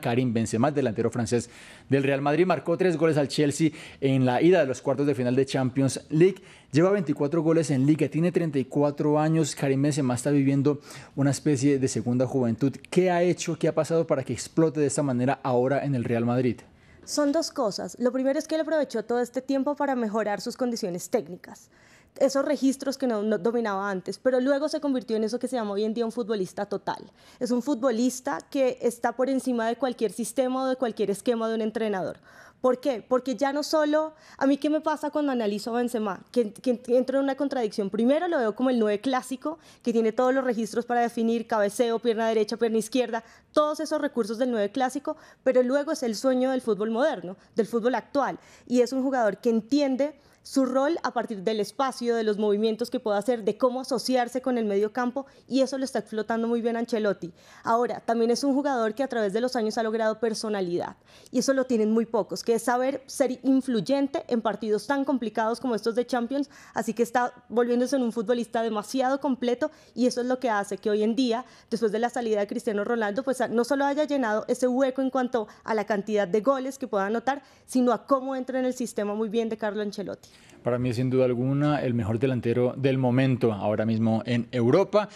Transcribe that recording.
Karim Benzema, delantero francés del Real Madrid, marcó 3 goles al Chelsea en la ida de los cuartos de final de Champions League. Lleva 24 goles en Liga, tiene 34 años. Karim Benzema está viviendo una especie de segunda juventud. ¿Qué ha hecho, qué ha pasado para que explote de esta manera ahora en el Real Madrid? Son 2 cosas. Lo primero es que él aprovechó todo este tiempo para mejorar sus condiciones técnicas, esos registros que no dominaba antes, pero luego se convirtió en eso que se llama hoy en día un futbolista total. Es un futbolista que está por encima de cualquier sistema o de cualquier esquema de un entrenador. ¿Por qué? Porque ya no solo... A mí, ¿qué me pasa cuando analizo a Benzema? Que entro en una contradicción. Primero, lo veo como el 9 clásico, que tiene todos los registros para definir, cabeceo, pierna derecha, pierna izquierda, todos esos recursos del 9 clásico, pero luego es el sueño del fútbol moderno, del fútbol actual, y es un jugador que entiende su rol a partir del espacio, de los movimientos que puede hacer, de cómo asociarse con el medio campo, y eso lo está explotando muy bien Ancelotti. Ahora, también es un jugador que a través de los años ha logrado personalidad, y eso lo tienen muy pocos, que es saber ser influyente en partidos tan complicados como estos de Champions, así que está volviéndose un futbolista demasiado completo, y eso es lo que hace que hoy en día, después de la salida de Cristiano Ronaldo, pues no solo haya llenado ese hueco en cuanto a la cantidad de goles que pueda anotar, sino a cómo entra en el sistema muy bien de Carlo Ancelotti. Para mí, sin duda alguna, el mejor delantero del momento ahora mismo en Europa.